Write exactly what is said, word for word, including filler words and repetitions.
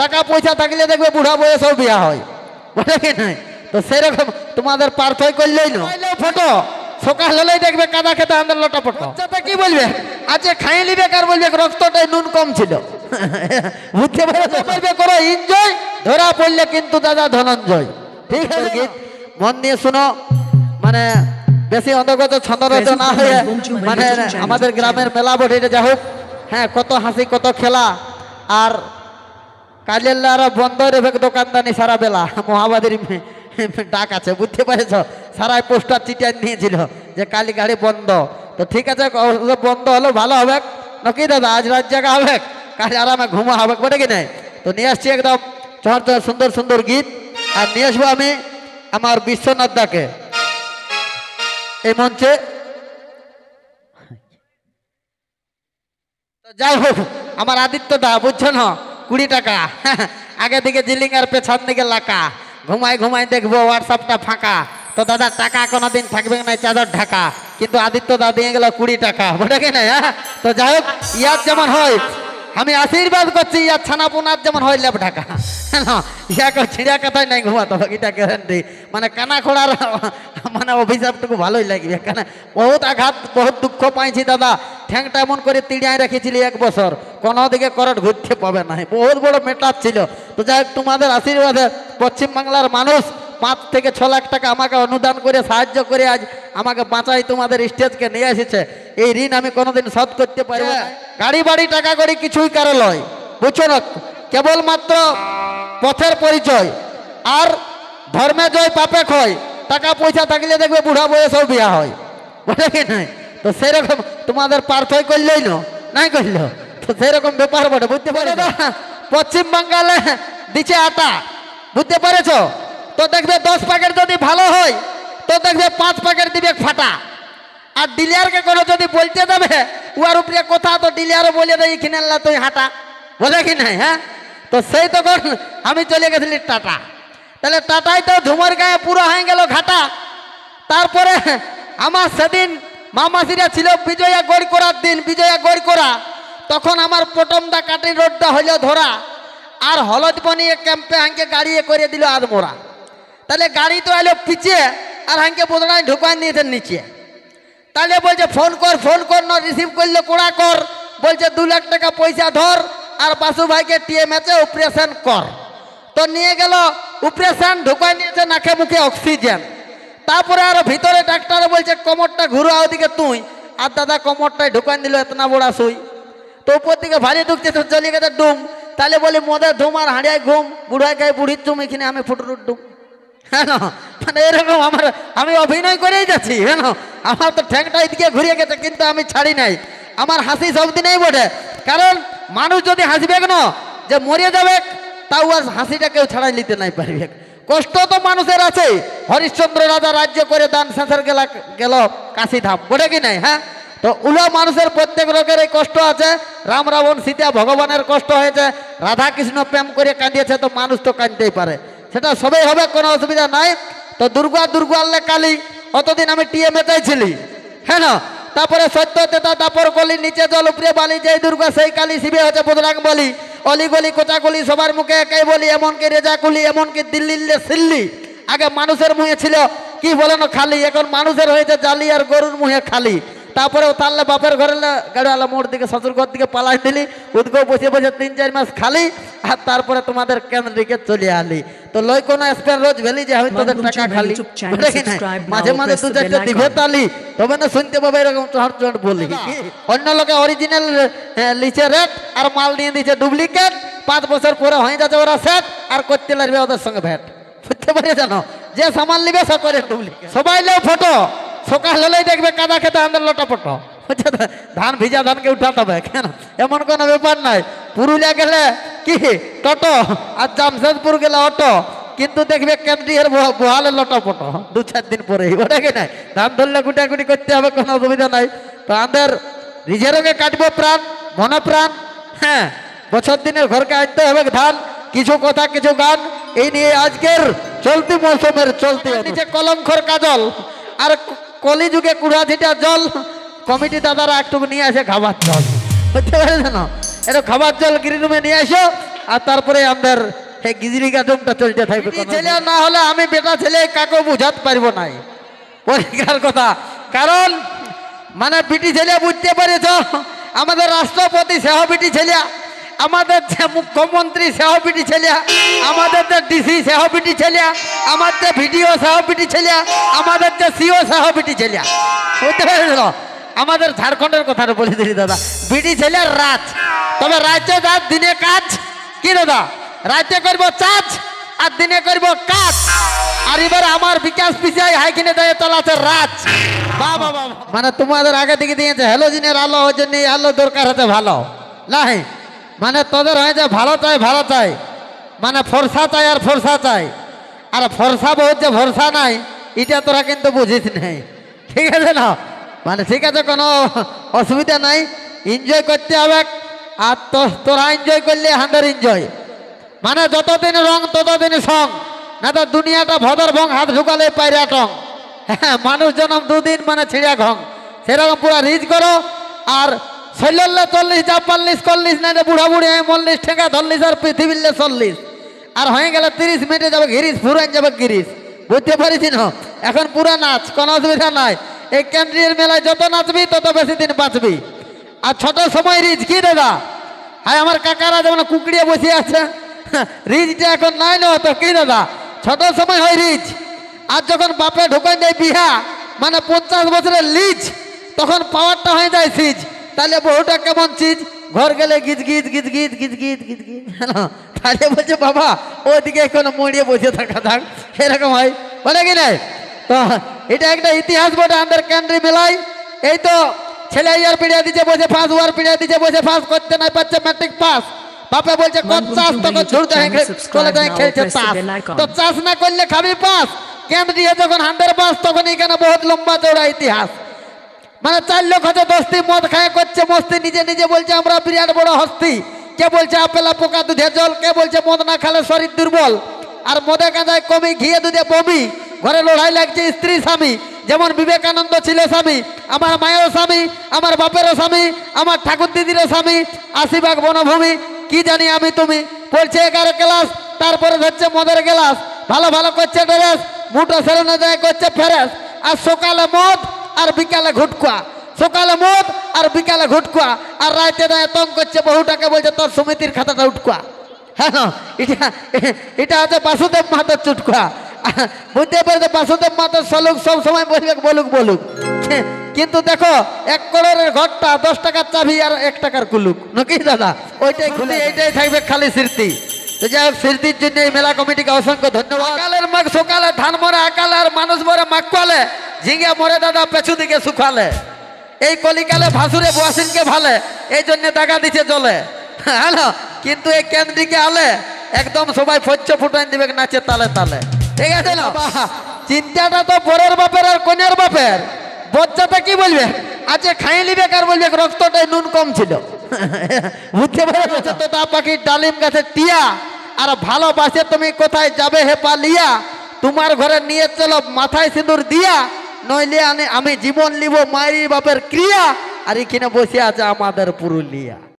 টাকা পয়সা থাকলে দেখবে বুড়া বয়স সব বিয়া হয়, বুঝলে কি নাই? তো সেরকম তোমাদের পার্থক্য করলেই না। ফটো সকাল হলেই দেখবে কাদা খেতে আন্দার লটা ফটো। আচ্ছা কি বলবে, আজকে খাইয়ে নিবে, কার বলবে রক্তটাই নুন কম ছিল, বুঝতে পারবে? বলবে করো এনজয়, ধরা পড়লে কিন্তু দাদা ধনঞ্জয়। ঠিক আছে, গীত মন দিয়ে শুনো, মানে বেশি অন্তর্গত ছন্দ রচনা না হয়ে, মানে আমাদের গ্রামের মেলা বটে যা হোক। হ্যাঁ, কত হাসি কত খেলা, আর কাজেল্লারা বন্ধ রেখে দোকানদানি সারা বেলা, মহাবাদীর ডাক আছে, বুঝতে পারেছ? সারাই পোস্টার চিটাই নিয়েছিল যে কালি গাড়ি বন্ধ। তো ঠিক আছে, বন্ধ হলো ভালো হবে নাকি দাদা, আজ রাত জায়গা হবে, কাজ আরামে ঘুমা হবে, বটে কি নাই? তো নিয়ে আসছি একদম চর চর সুন্দর সুন্দর গীত। আর নিয়ে আসবো আমি আমার বিশ্বনাথ দাকে এই মঞ্চে। যাই হোক, আমার আদিত্য দা, বুঝছো না, কুড়ি টাকা আগে দিকে জিলিং আর পেছন দিকে লাকা, ঘুমায় ঘুমায় দেখবো হোয়াটসঅ্যাপটা ফাঁকা। তো দাদা টাকা কোনোদিন থাকবে না চাদর ঢাকা, কিন্তু আদিত্য দা দিয়ে গেল কুড়ি টাকা, বলে কি না? তো যাই হোক, ইয়ার যেমন হয়, আমি আশীর্বাদ করছি ইয়ার ছানাপোনার যেমন হয় লেপ ঢাকা, ইয়াকে ছিঁড়া কথায় নাই ঘুমাতে হবে, এটা গ্যারান্টি। মানে কানা খোড়ার মানে অভিশাপটুকু ভালোই লাগবে, কেন বহুত আঘাত বহুত দুঃখ পাইছি দাদা। ঠ্যাংটা এমন করে তিড়িয়ায় রেখেছিলি এক বছর, কোনো দিকে করট ঘুরতে পাবে না, বহুত বড় মেটার ছিল। তো যাই হোক, তোমাদের আশীর্বাদে পশ্চিমবাংলার মানুষ পাঁচ থেকে ছ লাখ টাকা আমাকে অনুদান করে সাহায্য করে আজ আমাকে বাঁচাই তোমাদের স্টেজকে নিয়ে এসেছে। এই ঋণ আমি কোনোদিন শোধ করতে পারি না। গাড়ি বাড়ি টাকা করি কিছুই কারো লয়, বুঝছো না, কেবলমাত্র পথের পরিচয়। আর ধর্মে জয় পাপে ক্ষয়, টাকা পয়সা থাকলে দেখবে বুড়া বয়সেও বিয়া হয়, বুঝলে কি নাই? তো সেরকম তোমাদের পার্থক্য করলেই না, নাই করল, তো সেরকম ব্যাপার বটে, বুঝতে পারো? পশ্চিম বাংলায় দিচ্ছে আটা, বুঝতে পেরেছ? তো দেখবে দশ প্যাকেট যদি ভালো হয় তো দেখবে পাঁচ প্যাকেট দিবে ফাটা। আর ডিলারকে কোনো যদি বলতে দেবে উহার উপরে কথা, তো ডিলারও বলে দেয় কিনে আনলা তুই হাঁটা, বলে কি নাই? হ্যাঁ, তো সেই তখন আমি চলে গেছিলি টাটা, তাহলে টাটাই তো ধুমর গায়ে পুরো হয়ে গেল ঘাটা। তারপরে আমার সেদিন মামাসিরা ছিল বিজয়া গড় করার দিন, বিজয়া গড় করা, তখন আমার প্রথমটা কাটি রোডটা হইল ধরা, আর হলদ বনিয়ে ক্যাম্পে হাঁকে গাড়িয়ে করে দিল আধমোরা। তাহলে গাড়ি তো এলো পিছিয়ে, আর হাঁকে বোধনায় ঢুকায় নিয়েছেন নিচে। তাহলে বলছে ফোন কর, ফোন কর না রিসিভ করলে কোড়া কর, বলছে দু লাখ টাকা পয়সা ধর আর বাসু ভাইকে টিএমএচে অপারেশন কর। তো নিয়ে গেল অপারেশন, ঢুকায় নিয়েছে নাকে মুখে অক্সিজেন। তারপরে আরো ভিতরে ডাক্তার বলছে কোমরটা ঘুরো ওদিকে তুই, আর দাদা কোমরটায় ঢুকান দিল এত না বড়া সুই। তো উপর দিকে ভারী ঢুকছে, তো চলে গেছে ডুম। তাহলে বলি মদের ধুম আর হাঁড়িয়ায় ঘুম, বুড়ায় গায়ে বুড়ির চুম, এখানে আমি ফুটুর ডুম। হ্যাঁ, মানে এরকম আমার আমি অভিনয় করেই যাচ্ছি। হ্যাঁ, আমার তো ঠ্যাংটা এদিকে ঘুরিয়ে গেছে, কিন্তু আমি ছাড়ি নাই, আমার হাসি সবদিনেই বটে। কারণ মানুষ যদি হাসবে কেন যে মরিয়ে যাবে, তাও আর হাসিটা কেউ ছাড়াই নিতে নাই পারবে। কষ্ট তো মানুষের আছে। হরিশ্চন্দ্র রাজা রাজ্য করে দান শেষের গেলা গেল কাশিধাম, বলে কি নাই? হ্যাঁ, তো উলা মানুষের প্রত্যেক লোকের এই কষ্ট আছে। রাম রাবণ সীতা ভগবানের কষ্ট হয়েছে, রাধা কৃষ্ণ প্রেম করে কাঁদিয়েছে, তো মানুষ তো কাঁদতেই পারে, সেটা সবাই হবে, কোনো অসুবিধা নাই। তো দুর্গা দুর্গা আল্লাহ কালী, অতদিন আমি টিএমএ চাইছিলি। হ্যাঁ না, তারপরে সত্য তেতা তাপর কলি, নিচে জল উপরে বালি, যেই দুর্গা সেই কালী, শিবে হচ্ছে বদরাং বলি, অলিগলি কোচাগলি সবার মুখে একাই বলি, এমনকি রেজাকুলি, এমনকি দিল্লিল্লে সিল্লি। আগে মানুষের মুহে ছিল কি বলেন খালি, এখন মানুষের হয়েছে জালি আর গরুর মুহে খালি। তারপরে তারলে বাপের ঘরে গাড়িওয়ালা মোড় দিকে শ্বশুর ঘর দিকে পালাই দিলি, উদ্গো বসে বসে তিন চার মাস খালি, আর তারপরে তোমাদের কেন্দ্রিকে চলে আলি। তো লই কোনো স্পেন রোজ ভেলি যে আমি তোদের টাকা খালি, মাঝে মাঝে দু চারটা দিঘে তালি, তবে না শুনতে পাবে এরকম চট চট বলি। অন্য লোকে অরিজিনাল লিচে রেট, আর মাল নিয়ে দিচ্ছে ডুপ্লিকেট, পাঁচ বছর পরে হয়ে যাচ্ছে ওরা সেট, আর করতে লাগবে ওদের সঙ্গে ভ্যাট, বুঝতে পারে? জানো যে সামান নিবে সে করে ডুপ্লিকেট। সবাই লেও ফটো, সকাল হলেই দেখবে কাদা খেতে আমাদের লটা ফটো, বুঝছে? ধান ভিজা ধানকে উঠাতে হবে, কেন এমন কোনো ব্যাপার নাই। পুরুলিয়া গেলে কি টোটো, আর জামশেদপুর গেলে অটো, কিন্তু দেখবে কেন্দ্রীয়ের বহালের লটা ফটো দু চার দিন পরে, ওটা কি নাই? ধান ধরলে গুটাগুটি করতে হবে, কোনো অসুবিধা নাই। তো আমাদের রিজার্ভে কাটবো প্রাণ, ঘন প্রাণ। হ্যাঁ, বছর দিনের ঘরকে আনতে হবে ধান, কিছু কথা কিছু গান, এই নিয়ে আজকের চলতি মৌসুমের চলতি। নিচে কলঙ্কর কাজল আর কলিযুগে কুড়া ঝিটা জল, কমিটি দাদারা একটুকু নিয়ে আসে খাবার জল, বুঝতে পারছো না? এটা খাবার জল গ্রিন রুমে নিয়ে আসো। राष्ट्रपति सेहो बिटी छेलिया मुख्यमंत्री सेहो बिटी छेलिया डिसी सेहो बिटी छेलिया भिडिओ सेहो बिटी छेलिया सीओ सेहो बिटी छेलिया झारखंडेर कथा दिली दादा बीटी छेलिया रात तब राज्य जात दिने काज कि दादा राज्य करब चाच और दिने करब काज और एबार आमार विकास पिछाई हाई किने दाए चलाछे रात बा बा बा माने तुम्हारे आगे दिखे दिए हेलोजिनेर आलो होय जन्य आलो दरकार होते भालो नाइ माने तोदेर होय जे भालो चाय भालो चाय माने फरसा चाय और फरसा चाय और फरसा बहुत जे भरसा नाइ इटा तोरा किन्तु बुझिस नाइ ठीक आछे ना माने ठीक आछे कोनो असुविधा नाइ एनजय करते हबे আর তোরা এনজয় করলে হাঁদার এনজয় মানে যতদিন রং ততদিন সং না তো দুনিয়াটা ভদর ভং হাত ঢুকালে পায়রা টং হ্যাঁ মানুষ জনম দুদিন মানে ছিঁড়া ঘং সেরকম পুরা রিজ করো আর শৈল্যল্লা চল্লিশ যা পাল্লিশ চল্লিশ না বুড়া বুড়ি হয় মল্লিশ ঠেকা ধল্লিশ আর পৃথিবীল্লে চল্লিশ আর হয়ে গেলে তিরিশ মিনিটে যাবে ঘিরিস ফুরান যাবে গিরিস বুঝতে পারিছি না এখন পুরা নাচ কোনো অসুবিধা নাই এই কেন্দ্রীয় মেলায় যত নাচবি তত বেশি দিন বাঁচবি আর ছোট সময় রিজ কি দাদা হ্যাঁ আমার কাকারা যেমন কুকড়িয়ে বসে আছে রিজটা এখন নাই না তো কি দাদা ছোট সময় হয় রিজ আর যখন বাপে ঢুকাই দেয় বিহা মানে পঞ্চাশ বছরের লিজ তখন পাওয়ারটা হয়ে যায় সিজ তাহলে বহুটা কেমন চিজ ঘর গেলে গিজ গিজ গিজ গিজ গিজ গিজ গিজ গিজ তাহলে বলছে বাবা ওইদিকে এখন মরিয়ে বসে থাকা থাক এরকম হয় বলে কি নাই তো এটা একটা ইতিহাস বটে আমাদের কেন্দ্রে মেলায় এই তো ছেলে ইয়ার পিড়িয়া দিছে বসে পাস ওয়ার পিড়িয়া দিছে বসে পাস করতে নাই পাচ্ছে ম্যাট্রিক পাস বাপে বলছে কচ্চাস তখন ঝুড়তে হয় চলে যায় খেলছে চাষ তো চাষ না করলে খাবি পাস কেন্দ্রীয় যখন হান্ডার পাস তখন এখানে বহুত লম্বা চৌড়া ইতিহাস মানে চার লোক হচ্ছে দস্তি মদ খায় করছে মস্তি নিজে নিজে বলছে আমরা বিরাট বড় হস্তি কে বলছে আপেলা পোকা দুধে জল কে বলছে মদ না খালে শরীর দুর্বল আর মদে গাঁজায় কমি ঘিয়ে দুধে বমি ঘরে লড়াই লাগছে স্ত্রী স্বামী যেমন বিবেকানন্দ ছিল স্বামী আমার মায়ের স্বামী আমার বাপেরও স্বামী আমার ঠাকুর দিদিরও স্বামী আশীর্বাদ বনভূমি কি জানি আমি তুমি পড়ছে এগারো ক্লাস তারপরে ধরছে মদের গ্লাস ভালো ভালো করছে ড্রেস মুঠো সেলুনে যায় করছে ফেরেস আর সকালে মদ আর বিকালে ঘুটকুয়া সকালে মদ আর বিকালে ঘুটকুয়া আর রাতে যায় তং করছে বহুটাকে বলছে তোর সমিতির খাতাটা উঠকুয়া হ্যাঁ এটা এটা হচ্ছে বাসুদেব মাহাতোর চুটকুয়া বুঝতে পারছে বাসুদেব মাহাতোর সলুক সব সময় বলবে বলুক বলুক কিন্তু দেখো এক করোড়ের ঘরটা দশ টাকার চাবি আর এক টাকার কুলুক নাকি দাদা ওইটাই খুলে এইটাই থাকবে খালি স্মৃতি তো যাই হোক স্মৃতির জন্য এই মেলা কমিটিকে অসংখ্য ধন্যবাদ কালের মাঘ সকালে ধান মরে আকালে আর মানুষ মরে মাকালে ঝিঙে মরে দাদা পেছু দিকে শুকালে এই কলিকালে ভাসুরে বোয়াসিনকে ভালে এই জন্য টাকা দিচ্ছে জলে হ্যালো কিন্তু এই কেন্দ্রিকে আলে একদম সবাই ফচ্চ ফুটান দিবে নাচে তালে তালে ঠিক আছে না চিন্তাটা তো বরের বাপের আর কনের বাপের বচ্চাটা কি বলবে আচ্ছা খাই নিবে কার বলবে রক্তটাই নুন কম ছিল বুঝতে পারছো তো তা পাখির ডালিম গাছে টিয়া আর ভালোবাসে তুমি কোথায় যাবে হে পালিয়া তোমার ঘরে নিয়ে চলো মাথায় সিঁদুর দিয়া নইলে আমি জীবন নিব মায়ের বাপের ক্রিয়া আর এখানে বসে আছে আমাদের পুরুলিয়া।